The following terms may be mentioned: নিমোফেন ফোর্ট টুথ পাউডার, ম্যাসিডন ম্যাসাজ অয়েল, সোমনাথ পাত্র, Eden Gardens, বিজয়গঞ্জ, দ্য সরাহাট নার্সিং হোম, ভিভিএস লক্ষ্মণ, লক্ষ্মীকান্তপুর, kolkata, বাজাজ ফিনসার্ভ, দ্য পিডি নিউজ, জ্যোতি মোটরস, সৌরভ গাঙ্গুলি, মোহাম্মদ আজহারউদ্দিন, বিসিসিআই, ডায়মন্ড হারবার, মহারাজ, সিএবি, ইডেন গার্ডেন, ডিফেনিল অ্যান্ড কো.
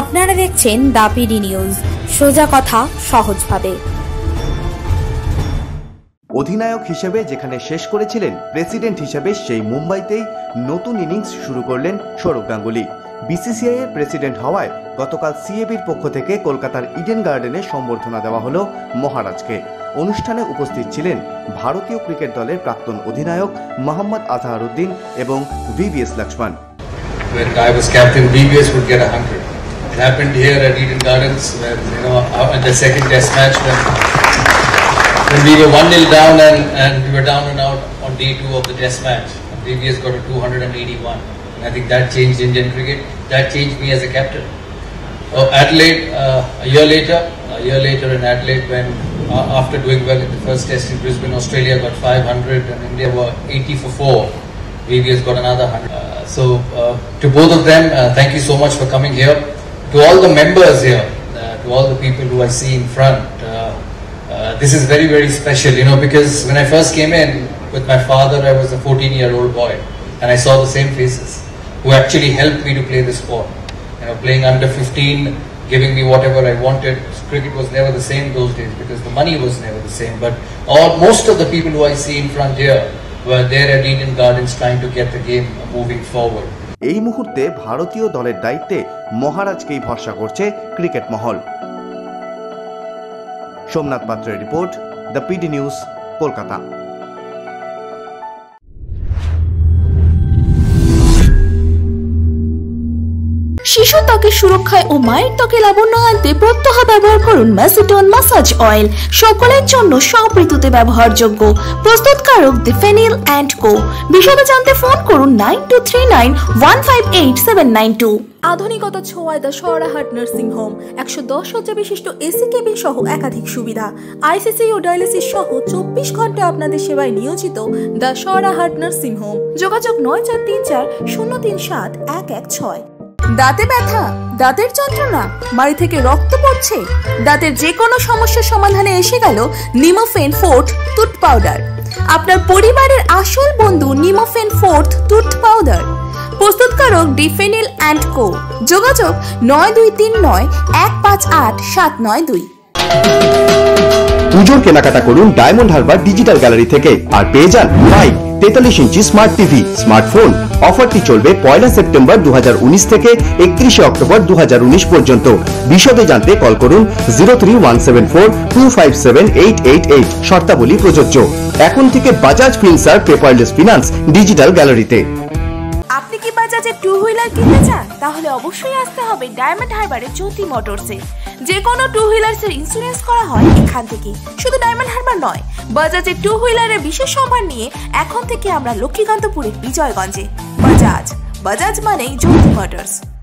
আপনারা দেখছেন দ্য পিডি নিউজ, সোজা কথা সহজভাবে। অধিনায়ক হিসেবে যেখানে শেষ করেছিলেন, প্রেসিডেন্ট হিসেবে সেই মুম্বাইতেই নতুন ইনিংস শুরু করলেন সৌরভ গাঙ্গুলি। বিসিসিআই এর প্রেসিডেন্ট হওয়ায় গতকাল সিএবির পক্ষ থেকে কলকাতার ইডেন গার্ডেনে সম্বর্ধনা দেওয়া হলো মহারাজকে। অনুষ্ঠানে উপস্থিত ছিলেন ভারতীয় ক্রিকেট দলের প্রাক্তন অধিনায়ক মোহাম্মদ আজহারউদ্দিন এবং ভিভিএস লক্ষ্মণ। When I was captain, VVS would get 100. It happened here at Eden Gardens, when, you know, at the second Test match when we were 1-0 down and we were down and out on day 2 of the Test match. VVS got a 281, and I think that changed Indian cricket. That changed me as a captain. Adelaide, a year later in Adelaide, when after doing well in the first Test in Brisbane, Australia got 500 and India were 80 for 4. VVS got another 100. So to both of them, thank you so much for coming here. To all the members here, to all the people who I see in front, this is very, very special, you know, because when I first came in with my father, I was a 14-year-old boy, and I saw the same faces who actually helped me to play the sport. You know, playing under 15, giving me whatever I wanted. Cricket was never the same those days because the money was never the same. But most of the people who I see in front here were there at Eden Gardens trying to get the game moving forward. এই মুহূর্তে ভারতীয় দলের দায়িত্বে মহারাজকেই ভরসা করছে cricket মহল। সোমনাথ পাত্রের report, দ্য পিডি নিউজ, Kolkata. শিশু ত্বকের সুরক্ষায় ও মায়ের ত্বকে লাবণ্য আনতে প্রত্যহ ব্যবহার করুন ম্যাসিডন ম্যাসাজ অয়েল। সকলের জন্য সব ঋতুতে ব্যবহারযোগ্য। প্রস্তুতকারক ডিফেনিল অ্যান্ড কো। বিশদে জানতে ফোন করুন 9239 158 792। আধুনিকতা ছোঁয়ায় দ্য সরাহাট নার্সিং হোম। 110 শয্যা বিশিষ্ট এসি কেবিন সহ একাধিক সুবিধা। আইসিসি ও ডায়ালিসিস সহ 24 ঘন্টা আপনাদের সেবায় নিয়োজিত দ্য সরাহাট নার্সিং হোম। যোগাযোগ 9434 037 116। দাঁতে ব্যথা, দাঁতের যন্ত্রণা, মাড়ি থেকে রক্ত পড়ছে? দাঁতের যে কোনো সমস্যার সমাধানে এসে গেল নিমোফেন ফোর্ট টুথ পাউডার। আপনার পরিবারের আসল বন্ধু নিমোফেন ফোর্ট টুথ পাউডার। প্রস্তুতকারক ডিফেনিল অ্যান্ড কো। যোগাযোগ 9239 158 792। পুজোর কেনাকাটা করুন ডায়মন্ড হারবার ডিজিটাল গ্যালারি থেকে আর পেয়ে যান 43 ইঞ্চি স্মার্ট টিভি, স্মার্টফোন। অফারটি চলবে 1 সেপ্টেম্বর 2019 থেকে 31 অক্টোবর 2019 পর্যন্ত। বিশদে জানতে কল করুন 031742578888। শর্তাবলী প্রযোজ্য। এখন থেকে বাজাজ ফিনসার্ভ paperless finance digital গ্যালারিতে। আপনি কি বাজাজে টু হুইলার কিনতে চান? তাহলে অবশ্যই আসতে হবে ডায়মন্ড হারবারের জ্যোতি মোটরসে। যে কোনো টু হুইলার্সের ইন্স্যুরেন্স করা হয় এখান থেকে। শুধু ডায়মন্ড হারবার নয়, বাজাজের টু হুইলারের বিশেষ সম্মান নিয়ে এখন থেকে আমরা লক্ষ্মীকান্তপুরের বিজয়গঞ্জে। বাজাজ, বাজাজ মানেই জ্যোতি মোটরস।